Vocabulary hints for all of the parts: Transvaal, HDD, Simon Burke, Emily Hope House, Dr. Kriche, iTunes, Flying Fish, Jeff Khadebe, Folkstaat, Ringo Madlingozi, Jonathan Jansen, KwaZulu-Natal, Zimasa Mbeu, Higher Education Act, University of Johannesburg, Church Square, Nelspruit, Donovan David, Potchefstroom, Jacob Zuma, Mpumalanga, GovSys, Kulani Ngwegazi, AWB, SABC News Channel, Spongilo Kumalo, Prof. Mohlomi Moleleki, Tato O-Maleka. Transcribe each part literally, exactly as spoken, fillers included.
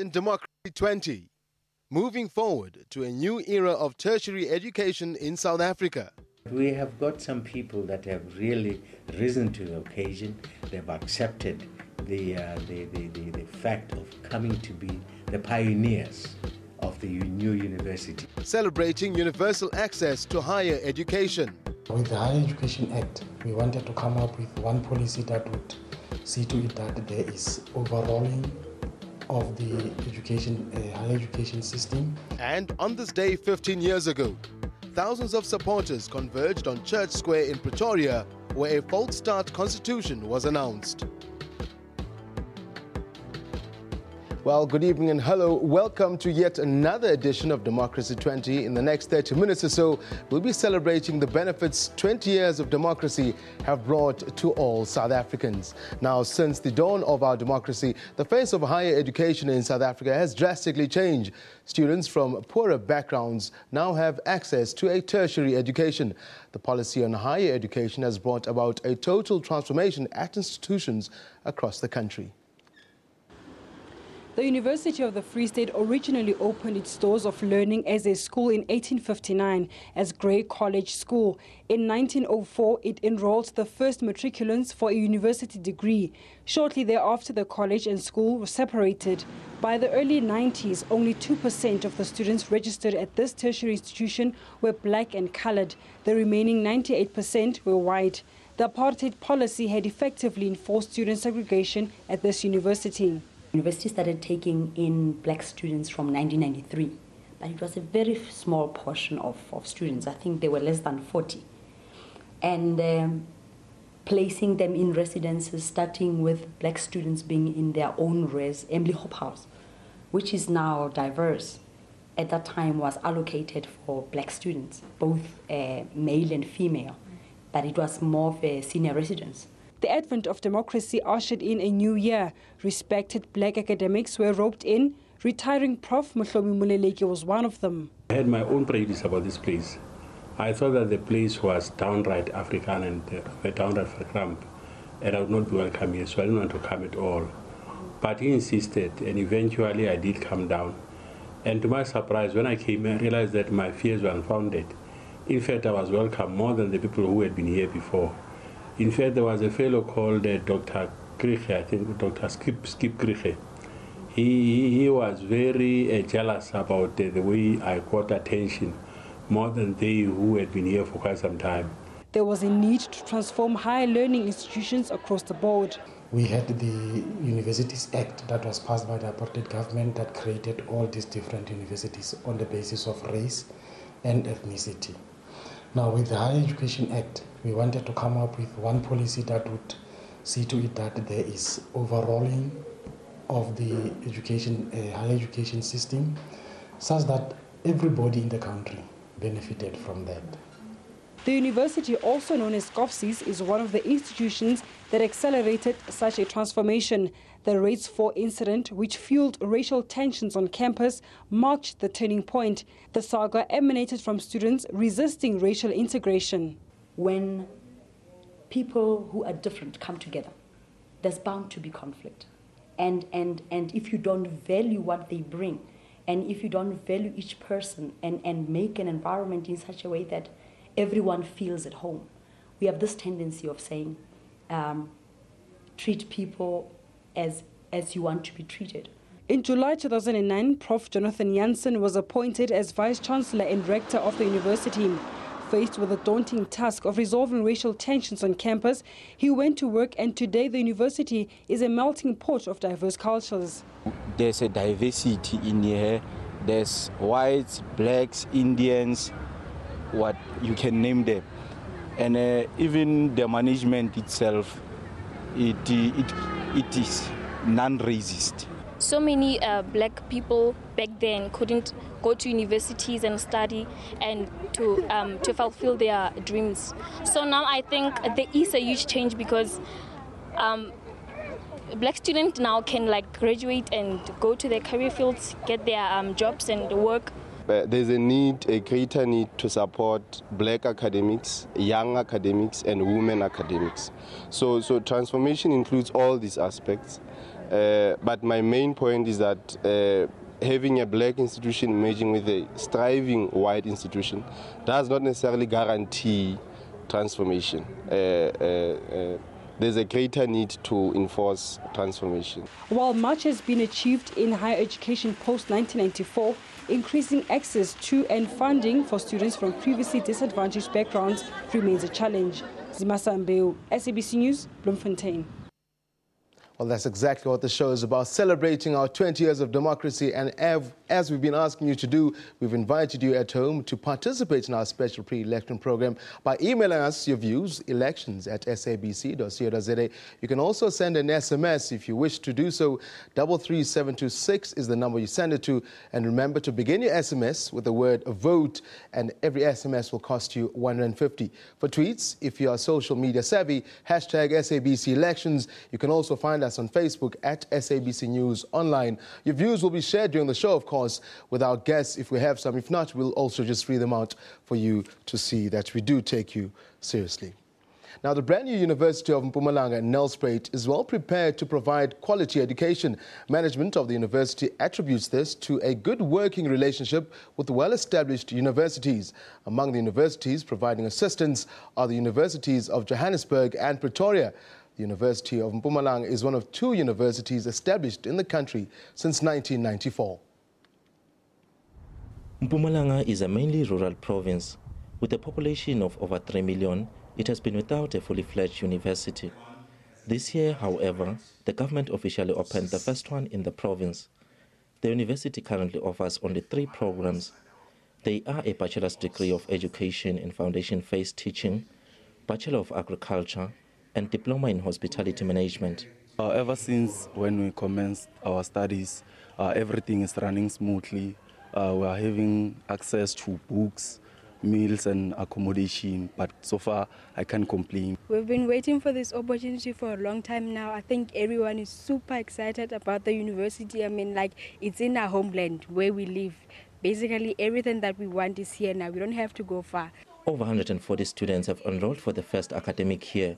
in Democracy twenty, moving forward to a new era of tertiary education in South Africa. We have got some people that have really risen to the occasion. They've accepted the, uh, the, the, the, the fact of coming to be the pioneers of the new university. Celebrating universal access to higher education. With the Higher Education Act, we wanted to come up with one policy that would see to it that there is overhauling of the education, uh, higher education system. And on this day fifteen years ago, thousands of supporters converged on Church Square in Pretoria, where a Folkstaat constitution was announced. Well, good evening and hello. Welcome to yet another edition of Democracy twenty. In the next thirty minutes or so, we'll be celebrating the benefits twenty years of democracy have brought to all South Africans. Now, since the dawn of our democracy, the face of higher education in South Africa has drastically changed. Students from poorer backgrounds now have access to a tertiary education. The policy on higher education has brought about a total transformation at institutions across the country. The University of the Free State originally opened its doors of learning as a school in eighteen fifty-nine as Grey College School. In nineteen oh four, it enrolled the first matriculants for a university degree. Shortly thereafter, the college and school were separated. By the early nineties, only two percent of the students registered at this tertiary institution were black and coloured. The remaining ninety-eight percent were white. The apartheid policy had effectively enforced student segregation at this university. University started taking in black students from nineteen ninety-three, but it was a very small portion of, of students. I think they were less than forty. And um, placing them in residences, starting with black students being in their own res, Emily Hope House, which is now diverse, at that time was allocated for black students, both uh, male and female, but it was more of a senior residence. The advent of democracy ushered in a new year. Respected black academics were roped in. Retiring Professor Mohlomi Moleleki was one of them. I had my own prejudice about this place. I thought that the place was downright African and uh, downright cramped, and I would not be welcome here, so I didn't want to come at all. But he insisted, and eventually I did come down. And to my surprise, when I came, I realized that my fears were unfounded. In fact, I was welcome more than the people who had been here before. In fact, there was a fellow called uh, Doctor Kriche, I think Doctor Skip, Skip Kriche. He, he was very uh, jealous about uh, the way I got attention, more than they who had been here for quite some time. There was a need to transform higher learning institutions across the board. We had the Universities Act that was passed by the apartheid government that created all these different universities on the basis of race and ethnicity. Now, with the Higher Education Act, we wanted to come up with one policy that would see to it that there is overhauling of the education, uh, higher education system, such that everybody in the country benefited from that. The university, also known as GovSys, is one of the institutions that accelerated such a transformation. The RAIDS four incident, which fueled racial tensions on campus, marked the turning point. The saga emanated from students resisting racial integration. When people who are different come together, there's bound to be conflict. And, and, and if you don't value what they bring, and if you don't value each person and, and make an environment in such a way that everyone feels at home. We have this tendency of saying, um, treat people as, as you want to be treated. In July two thousand nine, Professor Jonathan Jansen was appointed as Vice-Chancellor and Rector of the university. Faced with the daunting task of resolving racial tensions on campus, he went to work, and today the university is a melting pot of diverse cultures. There's a diversity in here. There's whites, blacks, Indians, what you can name them, and uh, even the management itself, it it it is non-racist. So many uh, black people back then couldn't go to universities and study and to um, to fulfill their dreams. So now I think there is a huge change because um, black students now can like graduate and go to their career fields, get their um, jobs and work. Uh, there's a need, a greater need to support black academics, young academics, and women academics. So, so transformation includes all these aspects, Uh, but my main point is that uh, having a black institution merging with a striving white institution does not necessarily guarantee transformation. Uh, uh, uh, there's a greater need to enforce transformation. While much has been achieved in higher education post nineteen ninety-four, increasing access to and funding for students from previously disadvantaged backgrounds remains a challenge. Zimasa Mbeu, S A B C News, Bloemfontein. Well, that's exactly what the show is about, celebrating our twenty years of democracy. And as we've been asking you to do, we've invited you at home to participate in our special pre-election program by emailing us your views, elections at s a b c dot co dot z a. You can also send an S M S if you wish to do so. three three seven two six is the number you send it to. And remember to begin your S M S with the word vote, and every S M S will cost you one hundred fifty. For tweets, if you are social media savvy, hashtag S A B C elections. You can also find us on Facebook at S A B C News Online. Your views will be shared during the show, of course, with our guests if we have some. If not, we'll also just read them out for you to see that we do take you seriously. Now, the brand new University of Mpumalanga in Nelspruit is well prepared to provide quality education. Management of the university attributes this to a good working relationship with well-established universities. Among the universities providing assistance are the universities of Johannesburg and Pretoria. The University of Mpumalanga is one of two universities established in the country since nineteen ninety-four. Mpumalanga is a mainly rural province. With a population of over three million, it has been without a fully fledged university. This year, however, the government officially opened the first one in the province. The university currently offers only three programs. They are a bachelor's degree of education in foundation phase teaching, bachelor of agriculture, and diploma in hospitality management. Uh, ever since when we commenced our studies, uh, everything is running smoothly. Uh, we are having access to books, meals and accommodation, but so far I can't complain. We've been waiting for this opportunity for a long time now. I think everyone is super excited about the university. I mean, like, it's in our homeland where we live. Basically, everything that we want is here now. We don't have to go far. Over one hundred forty students have enrolled for the first academic year.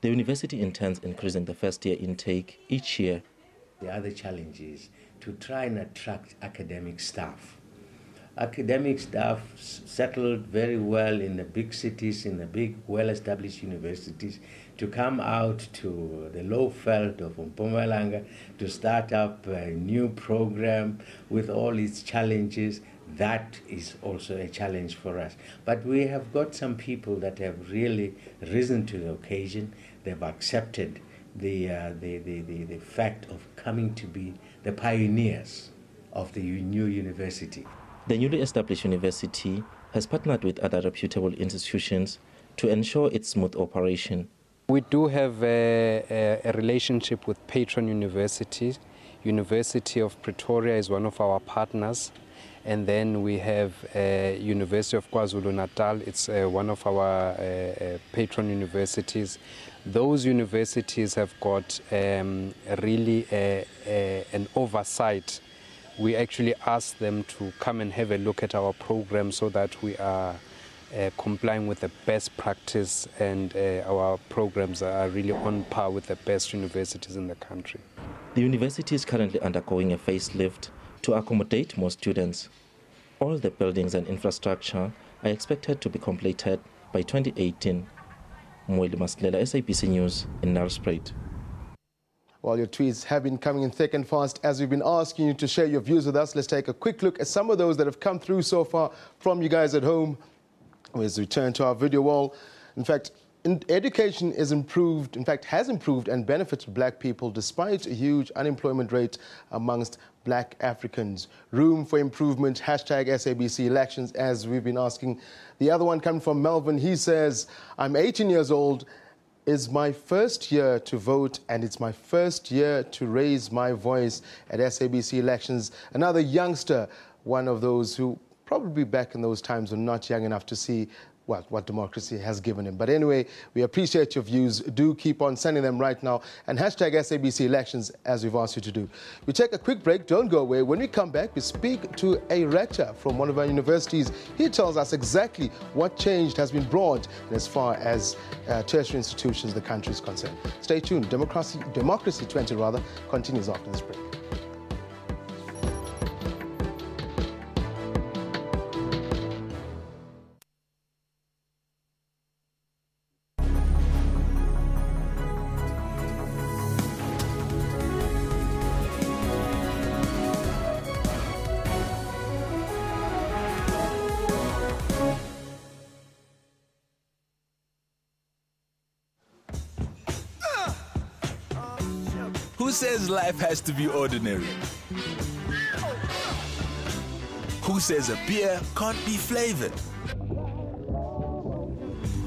The university intends increasing the first-year intake each year. The other challenge is to try and attract academic staff. Academic staff settled very well in the big cities, in the big, well-established universities, to come out to the low veld of Mpumalanga to start up a new program with all its challenges. That is also a challenge for us. But we have got some people that have really risen to the occasion. They've accepted the, uh, the, the, the, the fact of coming to be the pioneers of the new university. The newly established university has partnered with other reputable institutions to ensure its smooth operation. We do have a, a, a relationship with patron universities. University of Pretoria is one of our partners. And then we have uh, University of KwaZulu-Natal. It's uh, one of our uh, uh, patron universities. Those universities have got um, really a, a, an oversight. We actually ask them to come and have a look at our program so that we are uh, complying with the best practice, and uh, our programs are really on par with the best universities in the country. The university is currently undergoing a facelift to accommodate more students. All the buildings and infrastructure are expected to be completed by twenty eighteen. Mweli Masilela, S A B C News, in Nelspruit. Well, your tweets have been coming in thick and fast. As we've been asking you to share your views with us, let's take a quick look at some of those that have come through so far from you guys at home. Let's return to our video wall. In fact, education is improved, in fact, has improved and benefits black people despite a huge unemployment rate amongst black Africans. Room for improvement, hashtag S A B C elections, as we've been asking. The other one coming from Melvin, he says, I'm eighteen years old. It's my first year to vote, and it's my first year to raise my voice at S A B C elections. Another youngster, one of those who probably back in those times were not young enough to see what, what democracy has given him. But anyway, we appreciate your views. Do keep on sending them right now. And hashtag S A B C elections, as we've asked you to do. We take a quick break. Don't go away. When we come back, we speak to a rector from one of our universities. He tells us exactly what change has been brought as far as uh, tertiary institutions in the country is concerned. Stay tuned. Democracy, Democracy twenty, rather, continues after this break. Who says life has to be ordinary? Who says a beer can't be flavored?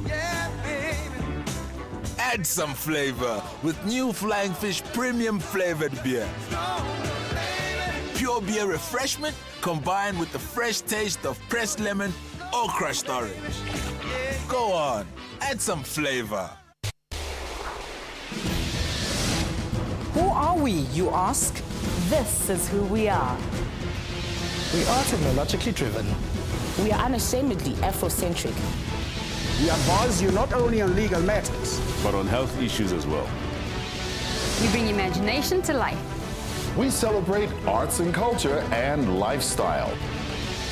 Yeah, baby. Add some flavor with new Flying Fish premium flavored beer. Pure beer refreshment combined with the fresh taste of pressed lemon or crushed orange. Go on, add some flavor. Who are we, you ask? This is who we are. We are technologically driven. We are unashamedly Afrocentric. We advise you not only on legal matters, but on health issues as well. We bring imagination to life. We celebrate arts and culture and lifestyle.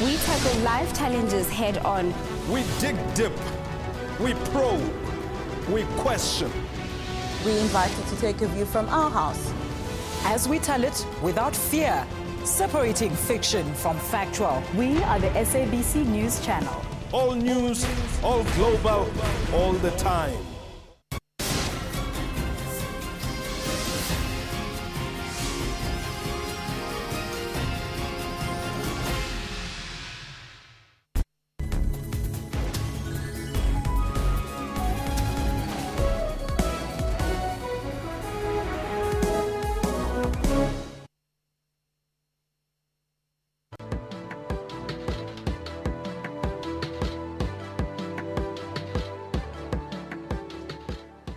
We tackle life challenges head on. We dig deep. We probe. We question. We invite you to take a view from our house. As we tell it without fear, separating fiction from factual. We are the S A B C News Channel. All news, all global, all the time.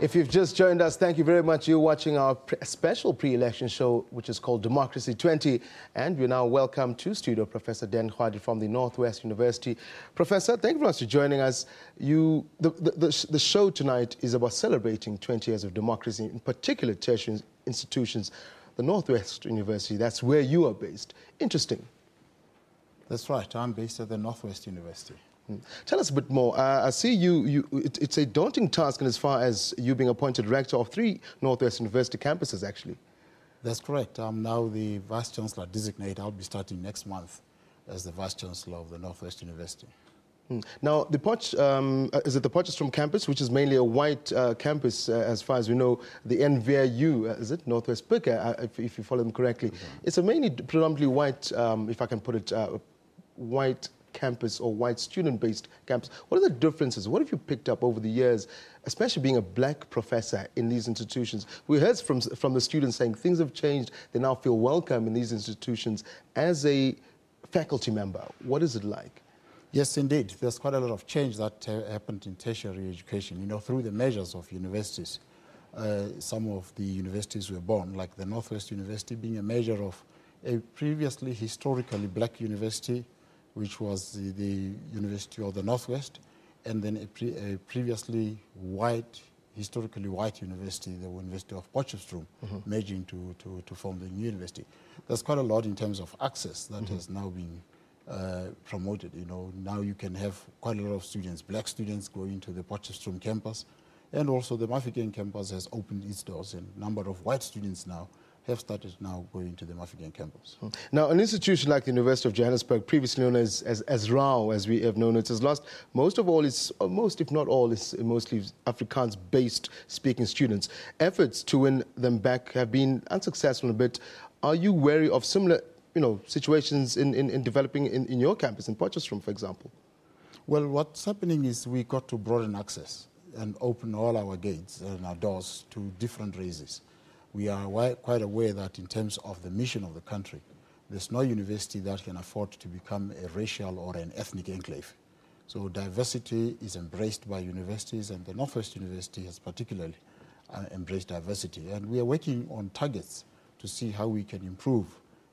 If you've just joined us, thank you very much. You're watching our pre special pre-election show, which is called Democracy twenty. And we now welcome to studio Professor Dan Khwadi from the Northwest University. Professor, thank you very much for joining us. You, the, the, the, the show tonight is about celebrating twenty years of democracy, in particular tertiary institutions. The Northwest University, that's where you are based. Interesting. That's right. I'm based at the Northwest University. Tell us a bit more. Uh, I see you, you it, it's a daunting task in as far as you being appointed rector of three Northwest University campuses, actually. That's correct. I'm now the Vice-Chancellor designate. I'll be starting next month as the Vice-Chancellor of the Northwest University. Hmm. Now, the Potch, um, is it the Potchefstroom campus, which is mainly a white uh, campus, uh, as far as we know, the N V I U, uh, is it, Northwest Picker, uh, if, if you follow them correctly. Okay. It's a mainly predominantly white, um, if I can put it, uh, white campus or white student-based campus. What are the differences? What have you picked up over the years, especially being a black professor in these institutions? We heard from, from the students saying things have changed. They now feel welcome in these institutions. As a faculty member, what is it like? Yes, indeed. There's quite a lot of change that uh, happened in tertiary education, you know, through the measures of universities. Uh, some of the universities were born, like the Northwest University being a measure of a previously historically black university, which was the, the University of the Northwest, and then a, pre, a previously white, historically white university, the University of Potchefstroom, mm-hmm. merging to, to, to form the new university. There's quite a lot in terms of access that mm-hmm. has now been uh, promoted. You know, now you can have quite a lot of students, black students, going to the Potchefstroom campus, and also the Mafikeng campus has opened its doors, and a number of white students now have started now going to the Mafikeng campus. Hmm. Now, an institution like the University of Johannesburg, previously known as, as, as Rau, as we have known it, has lost most of all its, most if not all, its mostly Afrikaans-based speaking students. Efforts to win them back have been unsuccessful a bit. Are you wary of similar, you know, situations in, in, in developing in, in your campus, in Potchefstroom, for example? Well, what's happening is we got to broaden access and open all our gates and our doors to different races. We are quite aware that in terms of the mission of the country, there's no university that can afford to become a racial or an ethnic enclave. So diversity is embraced by universities, and the Northwest University has particularly uh, embraced diversity. And we are working on targets to see how we can improve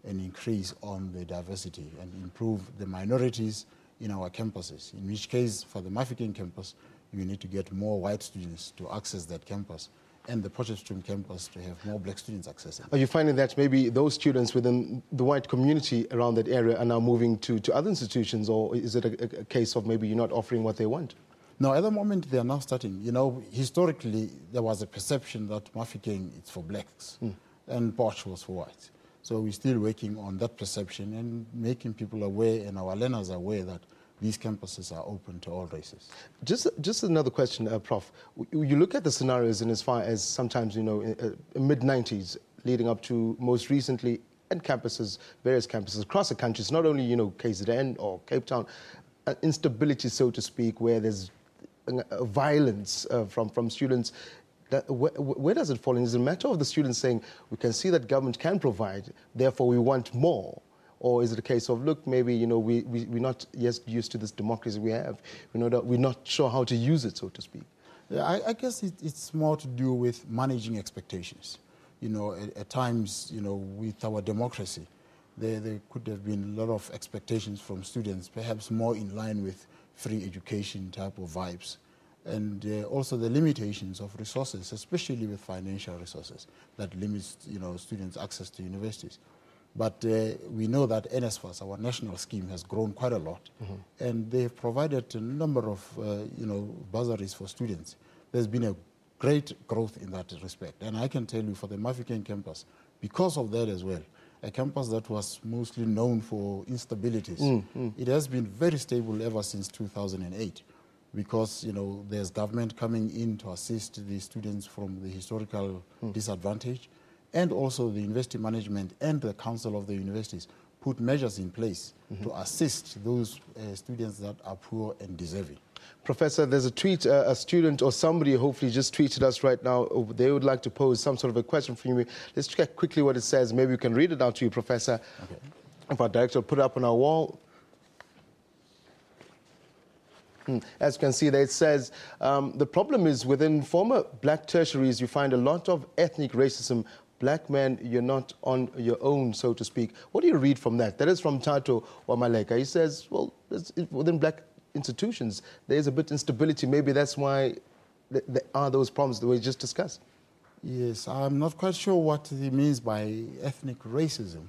and increase on the diversity and improve the minorities in our campuses, in which case for the Mafikeng campus, you need to get more white students to access that campus, and the Potchefstroom campus to have more black students accessing. Are you finding that maybe those students within the white community around that area are now moving to, to other institutions, or is it a, a case of maybe you're not offering what they want? No, at the moment they are now starting. You know, historically there was a perception that Mafikeng is for blacks mm. and Potch was for whites. So we're still working on that perception and making people aware, and our learners aware, that these campuses are open to all races. Just, just another question, uh, Prof You look at the scenarios, and as far as sometimes, you know, uh, mid nineties leading up to most recently, and campuses, various campuses across the country, it's not only, you know, K Z N or Cape Town, uh, instability, so to speak, where there's uh, violence uh, from, from students. That, where, where does it fall in? Is it a matter of the students saying, we can see that government can provide, therefore we want more? Or is it a case of, look, maybe, you know, we, we, we're not yes, used to this democracy we have. We're not, we're not sure how to use it, so to speak. Yeah, I, I guess it, it's more to do with managing expectations. You know, at, at times, you know, with our democracy, there, there could have been a lot of expectations from students, perhaps more in line with free education type of vibes. And uh, also the limitations of resources, especially with financial resources, that limits, you know, students' access to universities. But uh, we know that N S F A S, our national scheme, has grown quite a lot. Mm-hmm. And they have provided a number of, uh, you know, bursaries for students. There's been a great growth in that respect. And I can tell you, for the Mafikeng campus, because of that as well, a campus that was mostly known for instabilities, mm-hmm. it has been very stable ever since two thousand eight. Because, you know, there's government coming in to assist the students from the historical mm. disadvantage, and also the university management and the council of the universities put measures in place mm-hmm. to assist those uh, students that are poor and deserving. Professor, there's a tweet, uh, a student or somebody hopefully just tweeted us right now. They would like to pose some sort of a question for you. Let's check quickly what it says. Maybe we can read it out to you, Professor. Okay. If our director put it up on our wall. As you can see there, it says, um, the problem is within former black tertiaries, you find a lot of ethnic racism. Black men, you're not on your own, so to speak. What do you read from that? That is from Tato O-Maleka. He says, well, it, within black institutions, there is a bit of instability. Maybe that's why th there are those problems that we just discussed. Yes, I'm not quite sure what he means by ethnic racism.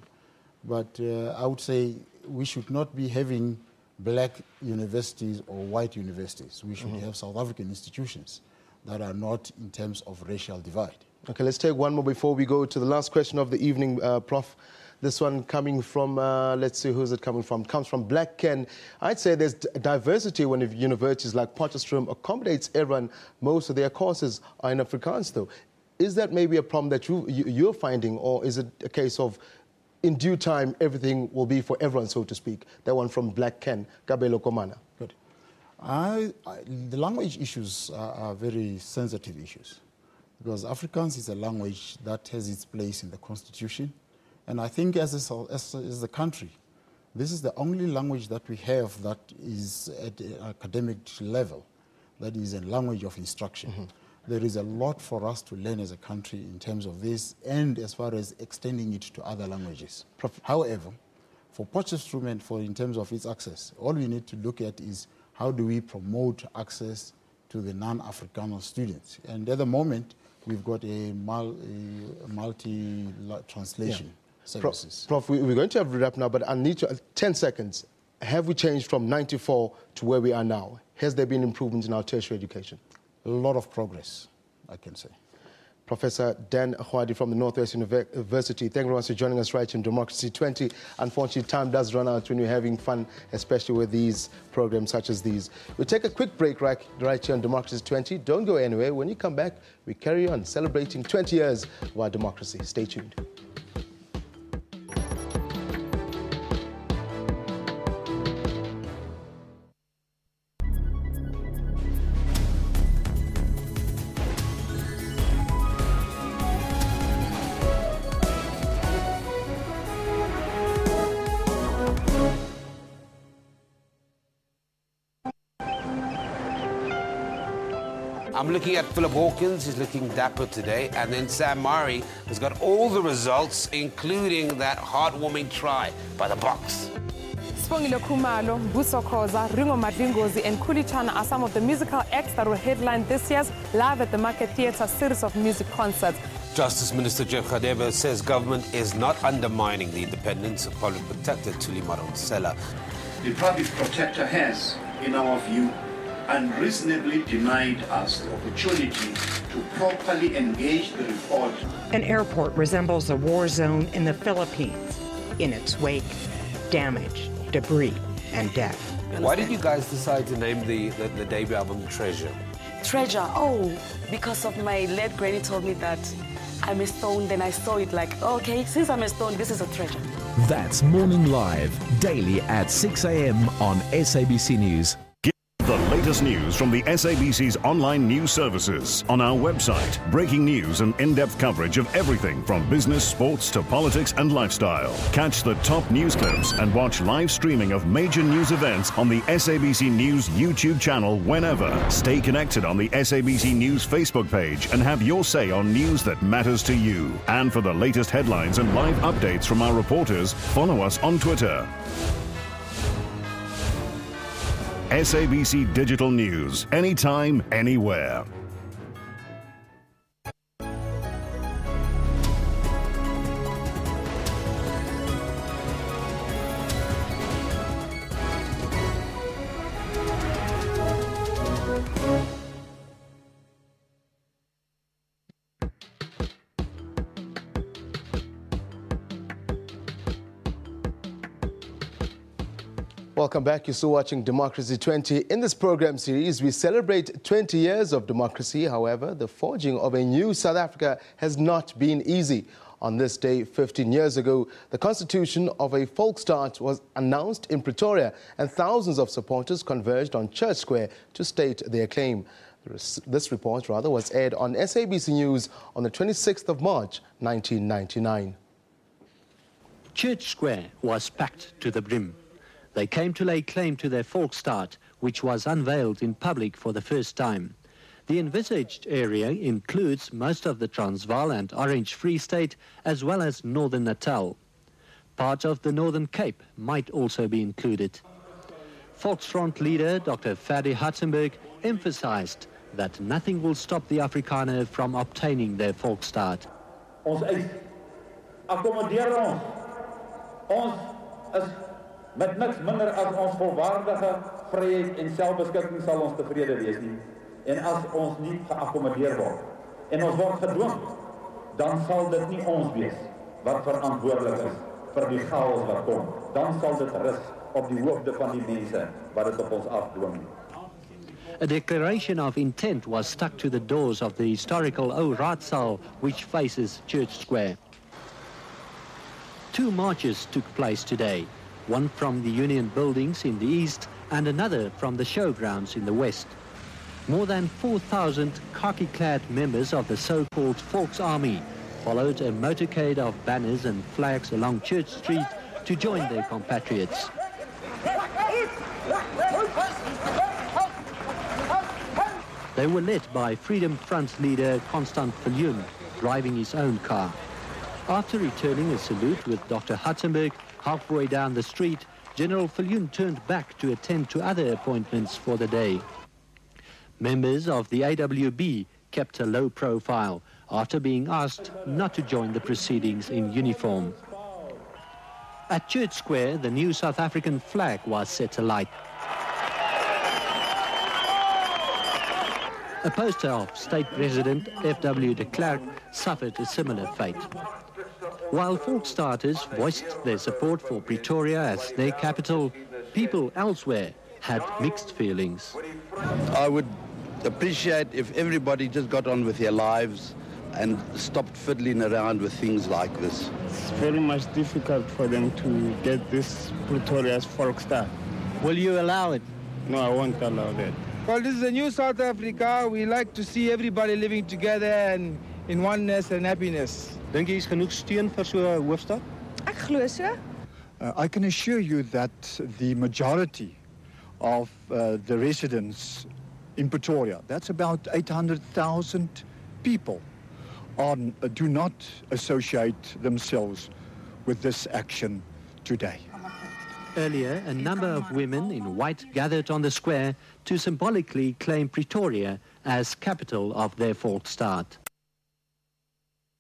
But uh, I would say we should not be having black universities or white universities. We should mm-hmm. have South African institutions that are not in terms of racial divide. Okay, let's take one more before we go to the last question of the evening, uh, Prof This one coming from, uh, let's see, who's it coming from? Comes from Black Ken. I'd say there's diversity when universities like Potchefstroom accommodates everyone. Most of their courses are in Afrikaans, though. Is that maybe a problem that you, you, you're finding, or is it a case of, in due time, everything will be for everyone, so to speak? That one from Black Ken, Kabelo Komana. Good. I, I, the language issues are, are very sensitive issues, because Afrikaans is a language that has its place in the Constitution. And I think as a, as a, as a country, this is the only language that we have that is at an academic level, that is a language of instruction. Mm-hmm. There is a lot for us to learn as a country in terms of this, and as far as extending it to other languages. Prof However, for Potchefstroom and for in terms of its access, all we need to look at is how do we promote access to the non-Afrikaner students. And at the moment, we've got a, mul a multi-translation yeah. services. Prof, Prof, we're going to have to wrap now, but I need to, uh, ten seconds. Have we changed from ninety-four to where we are now? Has there been improvement in our tertiary education? A lot of progress, I can say. Professor Dan Khwadi from the Northwest University, thank you very much for joining us right in Democracy twenty. Unfortunately, time does run out when you're having fun, especially with these programs such as these. We'll take a quick break right, right here on Democracy twenty. Don't go anywhere. When you come back, we carry on celebrating twenty years of our democracy. Stay tuned. I'm looking at Philip Hawkins, he's looking dapper today. And then Sam Mari has got all the results, including that heartwarming try by the box. Spongilo Kumalo, Busokosa, Ringo Madlingozi and Kulichana are some of the musical acts that will headline this year's Live at the Market Theatre series of music concerts. Justice Minister Jeff Khadebe says government is not undermining the independence of public protector Thulile Mthembu. The public protector has, in our view, unreasonably denied us the opportunity to properly engage the report. An airport resembles a war zone in the Philippines. In its wake, damage, debris, and death. Why did you guys decide to name the, the, the debut album Treasure? Treasure, oh, because of my late granny told me that I'm a stone, then I saw it like, okay, since I'm a stone, this is a treasure. That's Morning Live, daily at six a m on S A B C News. Get the latest news from the S A B C's online news services on our website. Breaking news and in-depth coverage of everything from business, sports to politics and lifestyle. Catch the top news clips and watch live streaming of major news events on the S A B C News YouTube channel whenever. Stay connected on the S A B C News Facebook page and have your say on news that matters to you. And for the latest headlines and live updates from our reporters, follow us on Twitter. S A B C Digital News, anytime, anywhere. Welcome back. You're still watching Democracy twenty. In this program series, we celebrate twenty years of democracy. However, the forging of a new South Africa has not been easy. On this day, fifteen years ago, the constitution of a Folkstaat was announced in Pretoria, and thousands of supporters converged on Church Square to state their claim. This report, rather, was aired on S A B C News on the twenty-sixth of March, nineteen ninety-nine. Church Square was packed to the brim. They came to lay claim to their Folkstaat, which was unveiled in public for the first time. The envisaged area includes most of the Transvaal and Orange Free State, as well as Northern Natal. Part of the Northern Cape might also be included. Volksfront leader Doctor Ferdi Hartzenberg emphasized that nothing will stop the Afrikaner from obtaining their Folkstaat. Ons is accommodeer ons. Ons is met niks minder as ons volwaardige vrijheid en zelfbeschikking zal ons tevreden wees nie. En as ons nie geaccommodeer word en ons word gedwing, dan sal dit nie ons wees wat verantwoordelik is vir die chaos wat kom. Dan sal dit rus op die hoofde van die mense wat dit op ons afdwing. A declaration of intent was stuck to the doors of the historical O Raadsaal, which faces Church Square. Two marches took place today. One from the Union buildings in the east and another from the showgrounds in the west. More than four thousand khaki-clad members of the so-called Volks Army followed a motorcade of banners and flags along Church Street to join their compatriots. They were led by Freedom Front leader Constant Viljoen, driving his own car. After returning a salute with Doctor Hartzenberg, halfway down the street, General Viljoen turned back to attend to other appointments for the day. Members of the A W B kept a low profile after being asked not to join the proceedings in uniform. At Church Square, the new South African flag was set alight. A poster of State President F W de Klerk suffered a similar fate. While Folkstaaters voiced their support for Pretoria as their capital, people elsewhere had mixed feelings. I would appreciate if everybody just got on with their lives and stopped fiddling around with things like this. It's very much difficult for them to get this Pretoria's Folkstaat. Will you allow it? No, I won't allow that. Well, this is a new South Africa. We like to see everybody living together and in oneness and happiness. Dink jy is genoeg steun vir so 'n hoofstad? Ek glo so. I can assure you that the majority of uh, the residents in Pretoria. That's about eight hundred thousand people are, do not associate themselves with this action today. Earlier, a number of women in white gathered on the square to symbolically claim Pretoria as capital of their Folkstaat.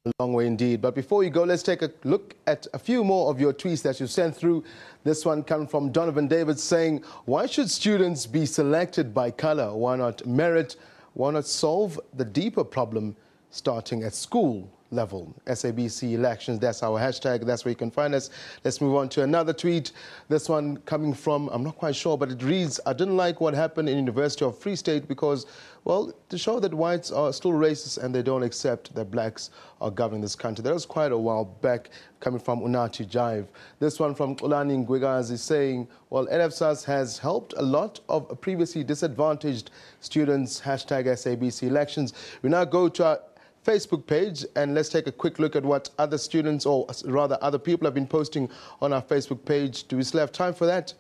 A long way indeed. But before you go, let's take a look at a few more of your tweets that you sent through. This one comes from Donovan David saying, why should students be selected by color? Why not merit? Why not solve the deeper problem starting at school level? S A B C elections, that's our hashtag, that's where you can find us. Let's move on to another tweet. This one coming from, I'm not quite sure, but it reads, I didn't like what happened in University of Free State because, well, to show that whites are still racist and they don't accept that blacks are governing this country. That was quite a while back, coming from Unati Jive. This one from Kulani Ngwegazi saying, well, N S F A S has helped a lot of previously disadvantaged students, hashtag S A B C elections. We now go to our Facebook page and let's take a quick look at what other students, or rather other people, have been posting on our Facebook page. Do we still have time for that?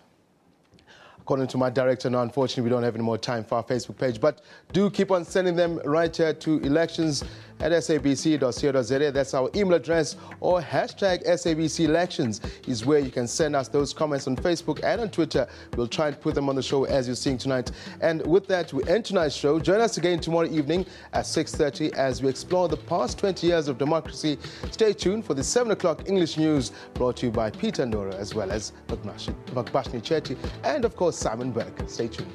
According to my director, now unfortunately we don't have any more time for our Facebook page, but do keep on sending them right here to elections at S A B C dot co dot Z A. That's our email address, or hashtag S A B C elections is where you can send us those comments on Facebook and on Twitter. We'll try and put them on the show as you're seeing tonight. And with that, we end tonight's show. Join us again tomorrow evening at six thirty as we explore the past twenty years of democracy. Stay tuned for the seven o'clock English news brought to you by Peter Ndora, as well as Makbashni Chetty and, of course, Simon Burke. Stay tuned.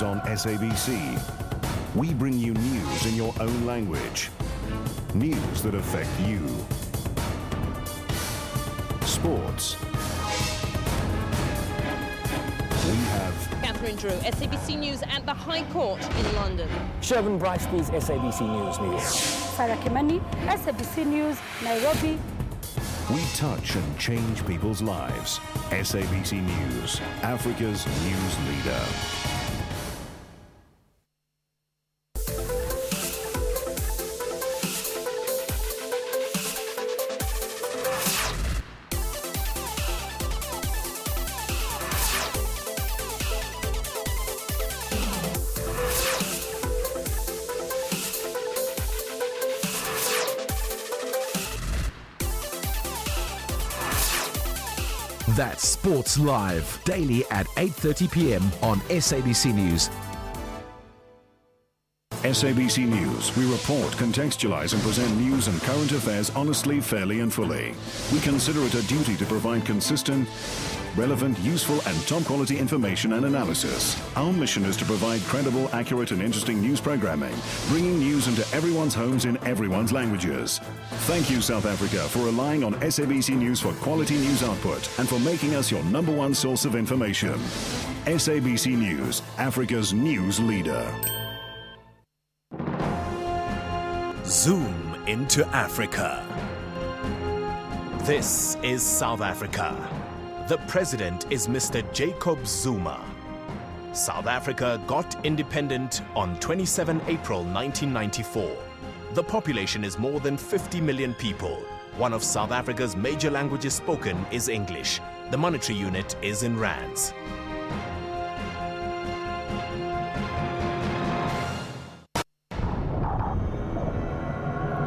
On S A B C, we bring you news in your own language, news that affect you, sports. We have Catherine Drew, S A B C News at the High Court in London. Sherwin Brightby's S A B C News News. Sarah Kimani, S A B C News, Nairobi. We touch and change people's lives. S A B C News, Africa's news leader. That's Sports Live, daily at eight thirty p m on S A B C News. S A B C News, we report, contextualize and present news and current affairs honestly, fairly and fully. We consider it a duty to provide consistent, relevant, useful and top-quality information and analysis. Our mission is to provide credible, accurate and interesting news programming, bringing news into everyone's homes in everyone's languages. Thank you, South Africa, for relying on S A B C News for quality news output and for making us your number one source of information. S A B C News, Africa's news leader. Zoom into Africa. This is South Africa. The president is Mister Jacob Zuma. South Africa got independent on the twenty-seventh of April nineteen ninety-four. The population is more than fifty million people. One of South Africa's major languages spoken is English. The monetary unit is in rands.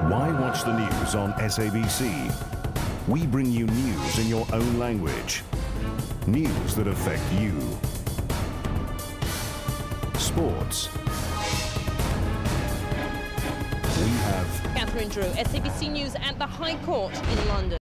Why watch the news on S A B C? We bring you news in your own language, news that affect you, sports. We have Catherine Drew, S A B C News at the High Court in London.